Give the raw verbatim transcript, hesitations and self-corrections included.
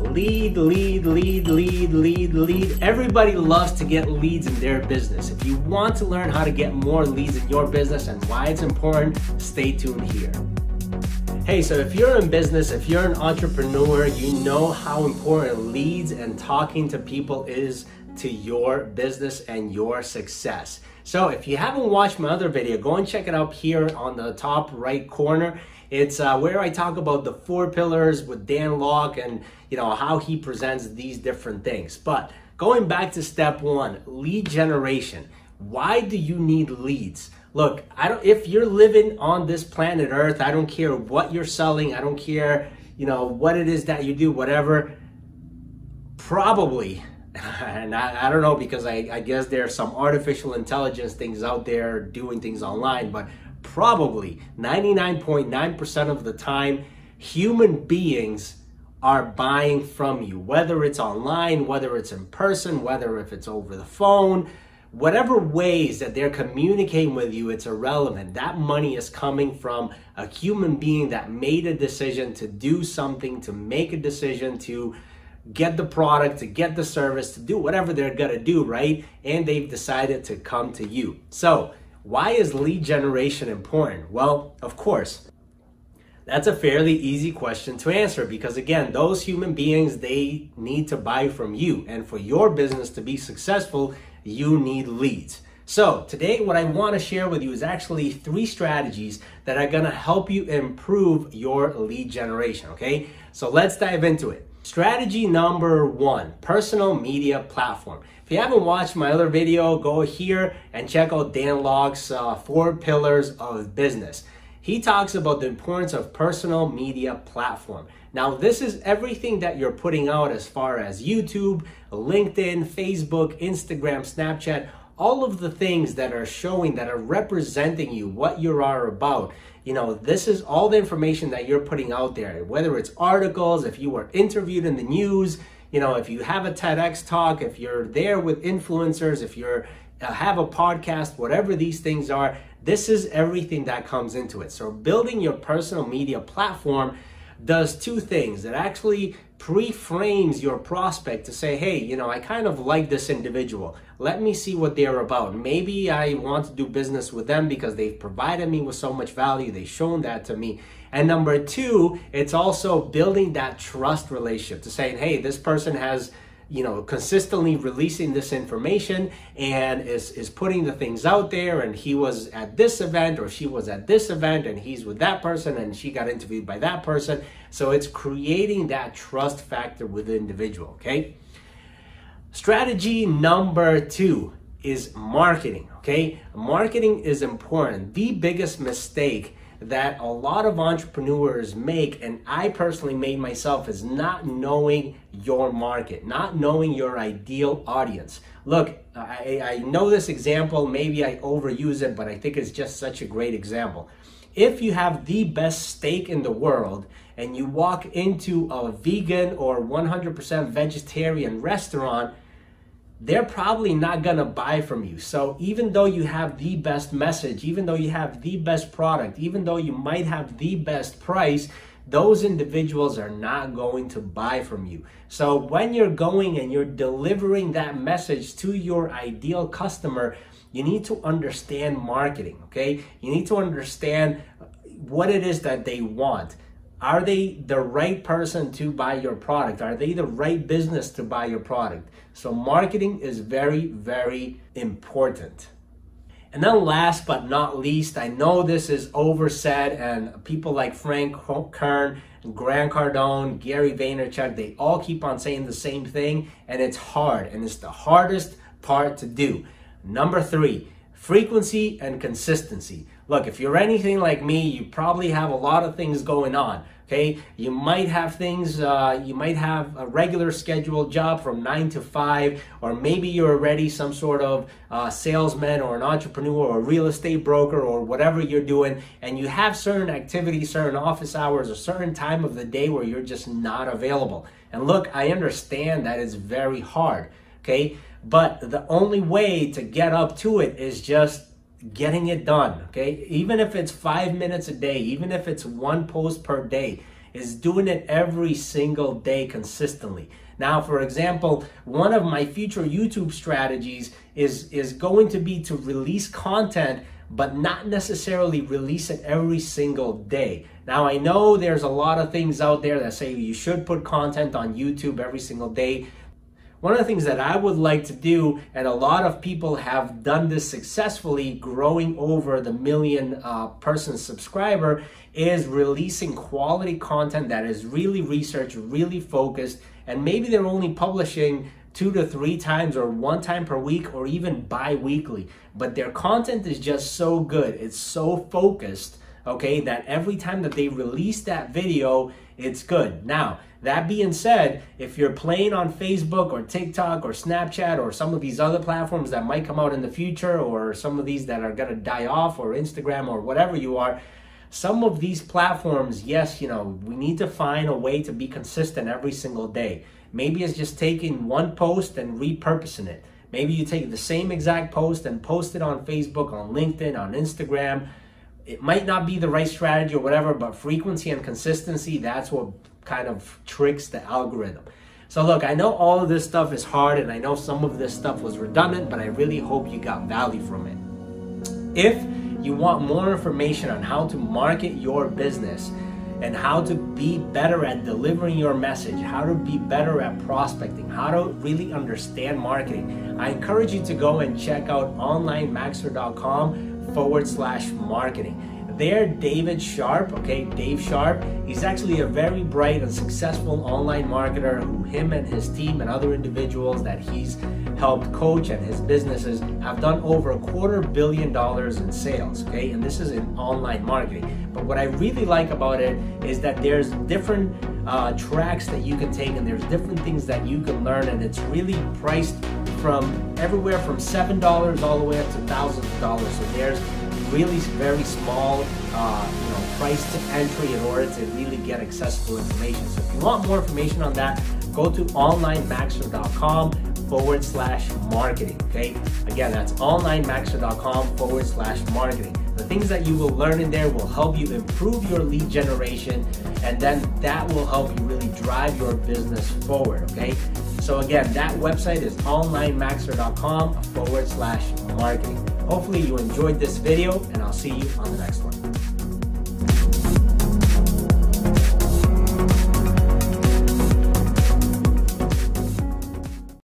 Lead, lead, lead, lead, lead, lead. Everybody loves to get leads in their business. If you want to learn how to get more leads in your business and why it's important, stay tuned here. Hey, so if you're in business, if you're an entrepreneur, you know how important leads and talking to people is to your business and your success. So if you haven't watched my other video, go and check it out here on the top right corner. It's uh, where I talk about the four pillars with Dan Lok and you know how he presents these different things. But going back to step one, lead generation. Why do you need leads? Look, I don't. If you're living on this planet Earth, I don't care what you're selling. I don't care, you know, what it is that you do, whatever. Probably. And I, I don't know, because I, I guess there are some artificial intelligence things out there doing things online, but probably ninety-nine point nine percent of the time, human beings are buying from you, whether it's online, whether it's in person, whether if it's over the phone, whatever ways that they're communicating with you, it's irrelevant. That money is coming from a human being that made a decision to do something, to make a decision to get the product, to get the service, to do whatever they're gonna do, right? And they've decided to come to you. So why is lead generation important? Well, of course, that's a fairly easy question to answer, because again, those human beings, they need to buy from you. And for your business to be successful, you need leads. So today, what I wanna share with you is actually three strategies that are gonna help you improve your lead generation, okay? So let's dive into it. Strategy number one, personal media platform. If you haven't watched my other video, go here and check out Dan Lok's uh, four pillars of business. He talks about the importance of personal media platform. Now, this is everything that you're putting out as far as YouTube, LinkedIn, Facebook, Instagram, Snapchat, all of the things that are showing, that are representing you, what you are about. You know, this is all the information that you're putting out there, whether it's articles, if you were interviewed in the news, you know, if you have a TEDx talk, if you're there with influencers, if you're uh, have a podcast, whatever these things are, this is everything that comes into it. So building your personal media platform does two things. It actually pre-frames your prospect to say, hey, you know, I kind of like this individual. Let me see what they're about. Maybe I want to do business with them because they've provided me with so much value. They've shown that to me. And number two, it's also building that trust relationship to saying, hey, this person has, you know, consistently releasing this information and is, is putting the things out there, and he was at this event or she was at this event and he's with that person and she got interviewed by that person. So it's creating that trust factor with the individual, okay? Strategy number two is marketing, okay? Marketing is important. The biggest mistake that a lot of entrepreneurs make, and I personally made myself, is not knowing your market, not knowing your ideal audience. Look, I, I know this example, maybe I overuse it, but I think it's just such a great example. If you have the best steak in the world and you walk into a vegan or one hundred percent vegetarian restaurant, they're probably not gonna buy from you. So even though you have the best message, even though you have the best product, even though you might have the best price, those individuals are not going to buy from you. So when you're going and you're delivering that message to your ideal customer, you need to understand marketing, okay? You need to understand what it is that they want. Are they the right person to buy your product? Are they the right business to buy your product? So marketing is very, very important. And then last but not least, I know this is oversaid, and people like Frank Kern, Grant Cardone, Gary Vaynerchuk, they all keep on saying the same thing, and it's hard, and it's the hardest part to do. Number three, frequency and consistency. Look, if you're anything like me, you probably have a lot of things going on, okay? You might have things, uh, you might have a regular scheduled job from nine to five, or maybe you're already some sort of uh, salesman or an entrepreneur or a real estate broker or whatever you're doing, and you have certain activities, certain office hours, a certain time of the day where you're just not available. And look, I understand that it's very hard, okay? But the only way to get up to it is just getting it done, okay? Even if it's five minutes a day, even if it's one post per day, is doing it every single day consistently. Now, for example, one of my future YouTube strategies is, is going to be to release content, but not necessarily release it every single day. Now, I know there's a lot of things out there that say you should put content on YouTube every single day. One of the things that I would like to do, and a lot of people have done this successfully growing over the million uh, person subscriber, is releasing quality content that is really researched, really focused, and maybe they're only publishing two to three times or one time per week or even bi-weekly. But their content is just so good, it's so focused, okay, that every time that they release that video, it's good. Now, that being said, if you're playing on Facebook or TikTok or Snapchat or some of these other platforms that might come out in the future, or some of these that are gonna die off, or Instagram or whatever you are, some of these platforms, yes, you know, we need to find a way to be consistent every single day. Maybe it's just taking one post and repurposing it. Maybe you take the same exact post and post it on Facebook, on LinkedIn, on Instagram. It might not be the right strategy or whatever, but frequency and consistency, that's what kind of tricks the algorithm. So look, I know all of this stuff is hard, and I know some of this stuff was redundant, but I really hope you got value from it. If you want more information on how to market your business and how to be better at delivering your message, how to be better at prospecting, how to really understand marketing, I encourage you to go and check out online maxer dot com forward slash marketing. There, David Sharp, okay, Dave Sharp, he's actually a very bright and successful online marketer who him and his team and other individuals that he's helped coach and his businesses have done over a quarter billion dollars in sales, okay, and this is in online marketing. But what I really like about it is that there's different uh, tracks that you can take, and there's different things that you can learn, and it's really priced from everywhere from seven dollars all the way up to thousands of dollars. So there's really very small uh, you know, price to entry in order to really get accessible information. So if you want more information on that, go to online maxer dot com forward slash marketing, okay? Again, that's online maxer dot com forward slash marketing. The things that you will learn in there will help you improve your lead generation, and then that will help you really drive your business forward, okay? So again, that website is online maxer dot com forward slash marketing. Hopefully you enjoyed this video, and I'll see you on the next one.